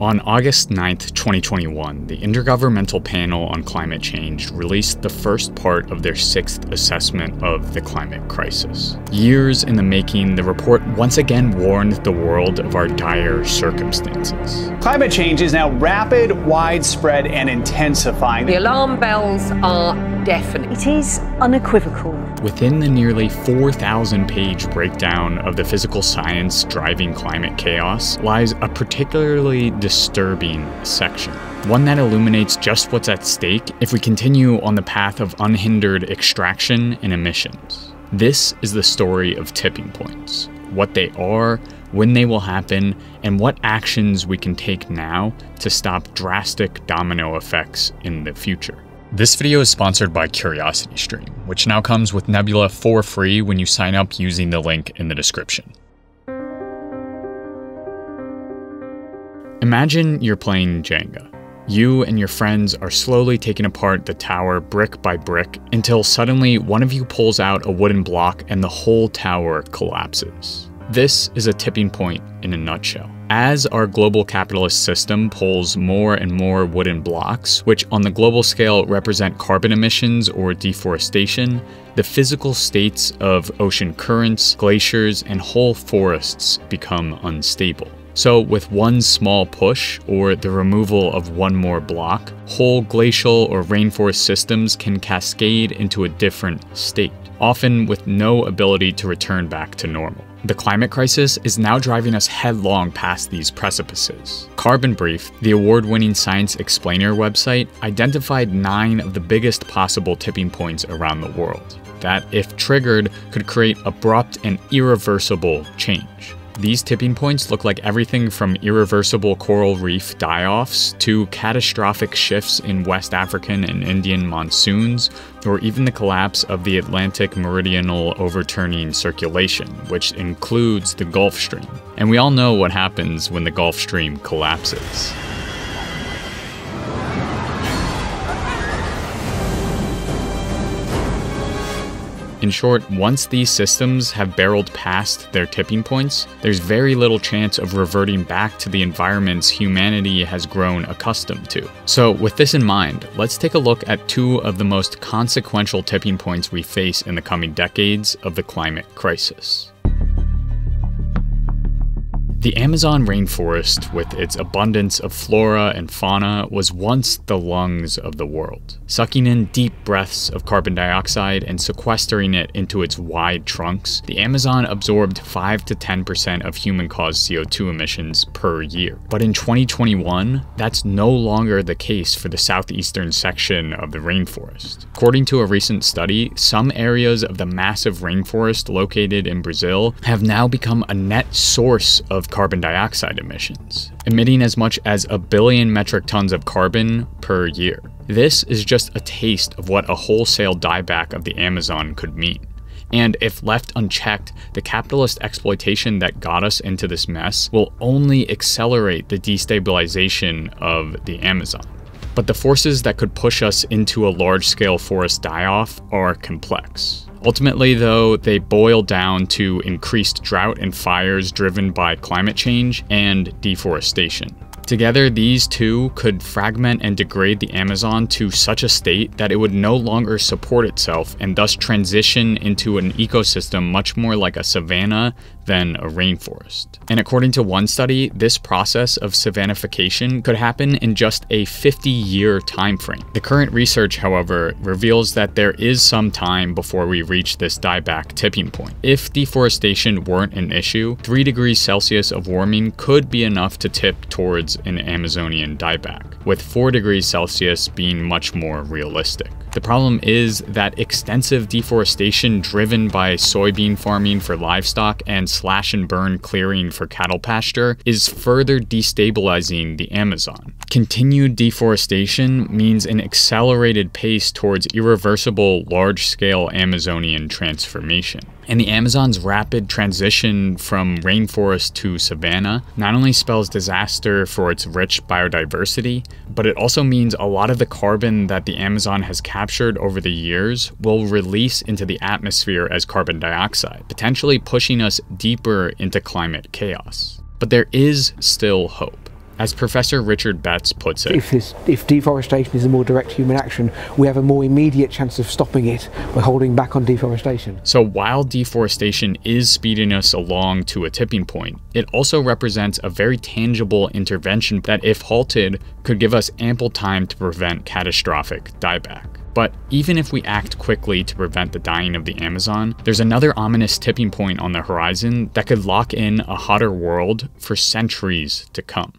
On August 9, 2021, the Intergovernmental Panel on Climate Change released the first part of their sixth assessment of the climate crisis. Years in the making, the report once again warned the world of our dire circumstances. Climate change is now rapid, widespread, and intensifying. The alarm bells are deafening. It is unequivocal. Within the nearly 4,000-page breakdown of the physical science driving climate chaos lies a particularly disturbing section. One that illuminates just what's at stake if we continue on the path of unhindered extraction and emissions. This is the story of tipping points, what they are, when they will happen, and what actions we can take now to stop drastic domino effects in the future. This video is sponsored by CuriosityStream, which now comes with Nebula for free when you sign up using the link in the description. Imagine you're playing Jenga. You and your friends are slowly taking apart the tower brick by brick until suddenly one of you pulls out a wooden block and the whole tower collapses. This is a tipping point in a nutshell. As our global capitalist system pulls more and more wooden blocks, which on the global scale represent carbon emissions or deforestation, the physical states of ocean currents, glaciers, and whole forests become unstable. So with one small push, or the removal of one more block, whole glacial or rainforest systems can cascade into a different state, often with no ability to return back to normal. The climate crisis is now driving us headlong past these precipices. Carbon Brief, the award-winning science explainer website, identified 9 of the biggest possible tipping points around the world that, if triggered, could create abrupt and irreversible change. These tipping points look like everything from irreversible coral reef die-offs to catastrophic shifts in West African and Indian monsoons, or even the collapse of the Atlantic Meridional Overturning Circulation, which includes the Gulf Stream. And we all know what happens when the Gulf Stream collapses. In short, once these systems have barreled past their tipping points, there's very little chance of reverting back to the environments humanity has grown accustomed to. So with this in mind, let's take a look at 2 of the most consequential tipping points we face in the coming decades of the climate crisis. The Amazon rainforest, with its abundance of flora and fauna, was once the lungs of the world, sucking in deep breaths of carbon dioxide and sequestering it into its wide trunks. The Amazon absorbed 5 to 10% of human-caused CO2 emissions per year. But in 2021, that's no longer the case for the southeastern section of the rainforest. According to a recent study, some areas of the massive rainforest located in Brazil have now become a net source of carbon dioxide emissions, emitting as much as 1 billion metric tons of carbon per year. This is just a taste of what a wholesale dieback of the Amazon could mean. And if left unchecked, the capitalist exploitation that got us into this mess will only accelerate the destabilization of the Amazon. But the forces that could push us into a large-scale forest die-off are complex. Ultimately, though, they boil down to increased drought and fires driven by climate change and deforestation. Together, these two could fragment and degrade the Amazon to such a state that it would no longer support itself and thus transition into an ecosystem much more like a savanna than a rainforest. And according to one study, this process of savannification could happen in just a 50-year time frame. The current research, however, reveals that there is some time before we reach this dieback tipping point. If deforestation weren't an issue, 3 degrees Celsius of warming could be enough to tip towards an Amazonian dieback, with 4 degrees Celsius being much more realistic. The problem is that extensive deforestation driven by soybean farming for livestock and slash and burn clearing for cattle pasture is further destabilizing the Amazon. Continued deforestation means an accelerated pace towards irreversible large-scale Amazonian transformation. And the Amazon's rapid transition from rainforest to savanna not only spells disaster for its rich biodiversity, but it also means a lot of the carbon that the Amazon has captured over the years will release into the atmosphere as carbon dioxide, potentially pushing us deeper into climate chaos. But there is still hope. As Professor Richard Betts puts it, if deforestation is a more direct human action, we have a more immediate chance of stopping it by holding back on deforestation. So while deforestation is speeding us along to a tipping point, it also represents a very tangible intervention that, if halted, could give us ample time to prevent catastrophic dieback. But even if we act quickly to prevent the dying of the Amazon, there's another ominous tipping point on the horizon that could lock in a hotter world for centuries to come.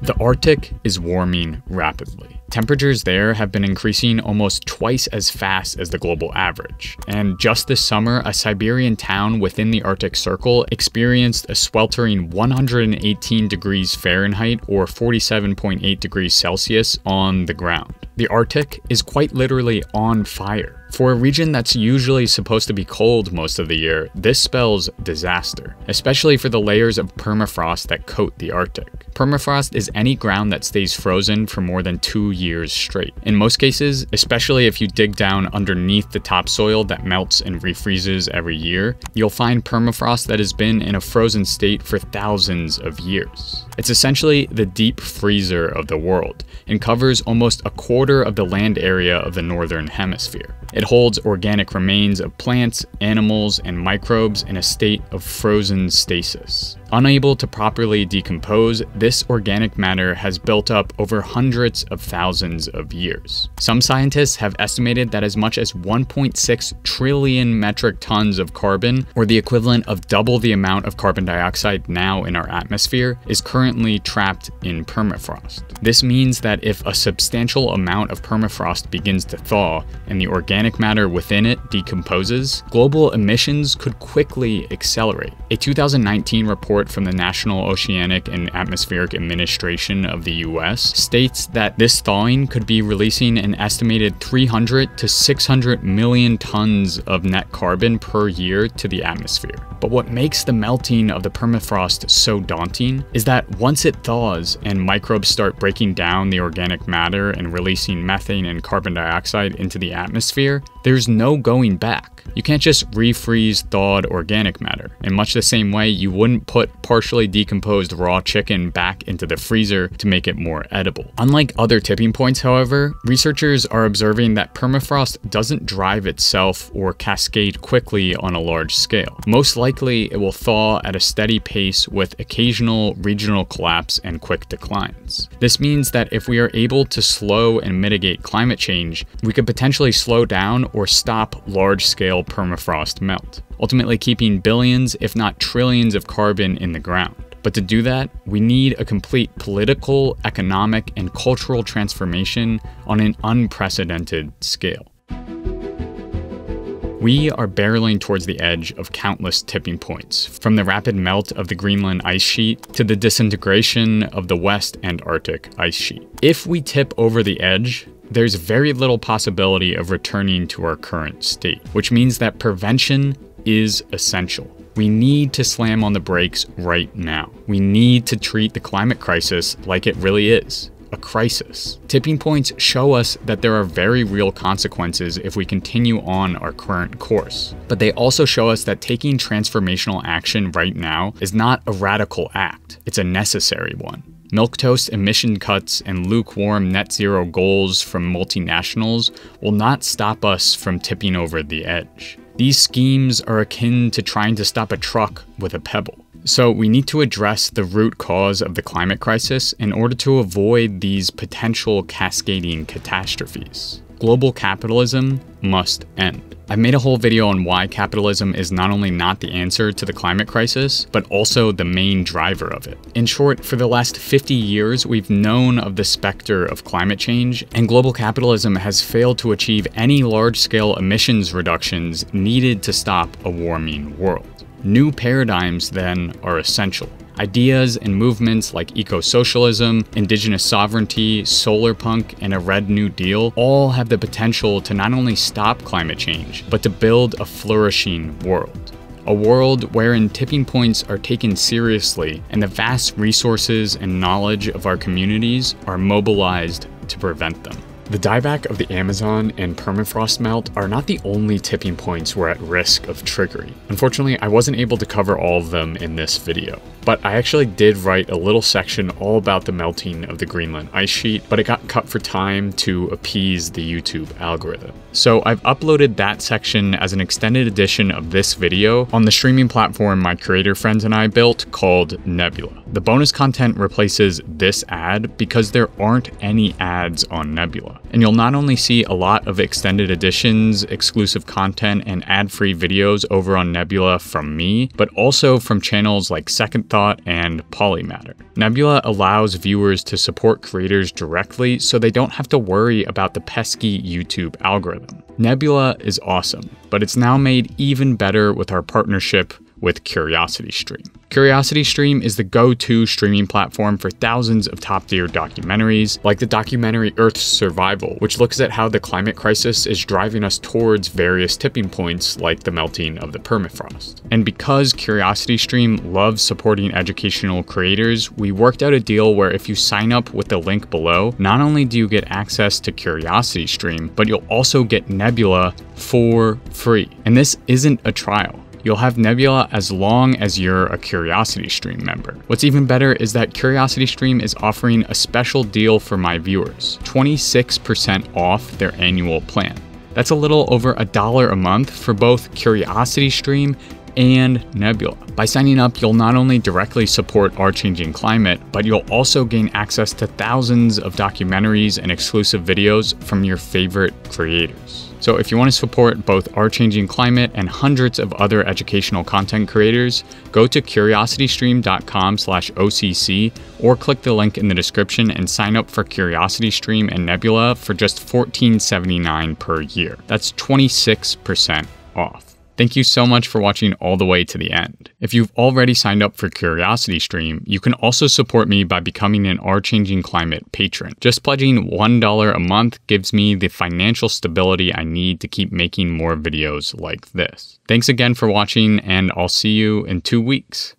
The Arctic is warming rapidly. Temperatures there have been increasing almost twice as fast as the global average. And just this summer, a Siberian town within the Arctic Circle experienced a sweltering 118 degrees Fahrenheit or 47.8 degrees Celsius on the ground. The Arctic is quite literally on fire. For a region that's usually supposed to be cold most of the year, this spells disaster, especially for the layers of permafrost that coat the Arctic. Permafrost is any ground that stays frozen for more than 2 years straight. In most cases, especially if you dig down underneath the topsoil that melts and refreezes every year, you'll find permafrost that has been in a frozen state for thousands of years. It's essentially the deep freezer of the world and covers almost a quarter of the land area of the northern hemisphere. It holds organic remains of plants, animals, and microbes in a state of frozen stasis. Unable to properly decompose, this organic matter has built up over hundreds of thousands of years. Some scientists have estimated that as much as 1.6 trillion metric tons of carbon, or the equivalent of double the amount of carbon dioxide now in our atmosphere, is currently trapped in permafrost. This means that if a substantial amount of permafrost begins to thaw and the organic matter within it decomposes, global emissions could quickly accelerate. A 2019 report from the National Oceanic and Atmospheric Administration of the US states that this thawing could be releasing an estimated 300 to 600 million tons of net carbon per year to the atmosphere. But what makes the melting of the permafrost so daunting is that once it thaws and microbes start breaking down the organic matter and releasing methane and carbon dioxide into the atmosphere, there's no going back. You can't just refreeze thawed organic matter. In much the same way you wouldn't put partially decomposed raw chicken back into the freezer to make it more edible. Unlike other tipping points, however, researchers are observing that permafrost doesn't drive itself or cascade quickly on a large scale. Most likely, it will thaw at a steady pace with occasional regional collapse and quick declines. This means that if we are able to slow and mitigate climate change, we could potentially slow down or stop large-scale permafrost melt, ultimately keeping billions, if not trillions, of carbon in the ground. But to do that, we need a complete political, economic, and cultural transformation on an unprecedented scale. We are barreling towards the edge of countless tipping points, from the rapid melt of the Greenland ice sheet to the disintegration of the West Antarctic ice sheet. If we tip over the edge, there's very little possibility of returning to our current state, which means that prevention is essential. We need to slam on the brakes right now. We need to treat the climate crisis like it really is, a crisis. Tipping points show us that there are very real consequences if we continue on our current course, but they also show us that taking transformational action right now is not a radical act, it's a necessary one. Milquetoast emission cuts and lukewarm net zero goals from multinationals will not stop us from tipping over the edge. These schemes are akin to trying to stop a truck with a pebble. So we need to address the root cause of the climate crisis in order to avoid these potential cascading catastrophes. Global capitalism must end. I've made a whole video on why capitalism is not only not the answer to the climate crisis, but also the main driver of it. In short, for the last 50 years, we've known of the specter of climate change, and global capitalism has failed to achieve any large-scale emissions reductions needed to stop a warming world. New paradigms, then, are essential. Ideas and movements like eco-socialism, indigenous sovereignty, solar punk, and a Red New Deal all have the potential to not only stop climate change, but to build a flourishing world. A world wherein tipping points are taken seriously and the vast resources and knowledge of our communities are mobilized to prevent them. The dieback of the Amazon and permafrost melt are not the only tipping points we're at risk of triggering. Unfortunately, I wasn't able to cover all of them in this video, but I actually did write a little section all about the melting of the Greenland ice sheet, but it got cut for time to appease the YouTube algorithm. So I've uploaded that section as an extended edition of this video on the streaming platform my creator friends and I built called Nebula. The bonus content replaces this ad because there aren't any ads on Nebula. And you'll not only see a lot of extended editions, exclusive content, and ad-free videos over on Nebula from me, but also from channels like Second Thought and Polymatter. Nebula allows viewers to support creators directly so they don't have to worry about the pesky YouTube algorithm. Nebula is awesome, but it's now made even better with our partnership with CuriosityStream. CuriosityStream is the go-to streaming platform for thousands of top-tier documentaries, like the documentary Earth's Survival, which looks at how the climate crisis is driving us towards various tipping points like the melting of the permafrost. And because CuriosityStream loves supporting educational creators, we worked out a deal where if you sign up with the link below, not only do you get access to CuriosityStream, but you'll also get Nebula for free. And this isn't a trial. You'll have Nebula as long as you're a CuriosityStream member. What's even better is that CuriosityStream is offering a special deal for my viewers, 26% off their annual plan. That's a little over $1 a month for both CuriosityStream and Nebula. By signing up, you'll not only directly support Our Changing Climate, but you'll also gain access to thousands of documentaries and exclusive videos from your favorite creators. So if you want to support both Our Changing Climate and hundreds of other educational content creators, go to curiositystream.com/OCC or click the link in the description and sign up for CuriosityStream and Nebula for just $14.79 per year. That's 26% off. Thank you so much for watching all the way to the end. If you've already signed up for CuriosityStream, you can also support me by becoming an Our Changing Climate patron. Just pledging $1 a month gives me the financial stability I need to keep making more videos like this. Thanks again for watching, and I'll see you in 2 weeks.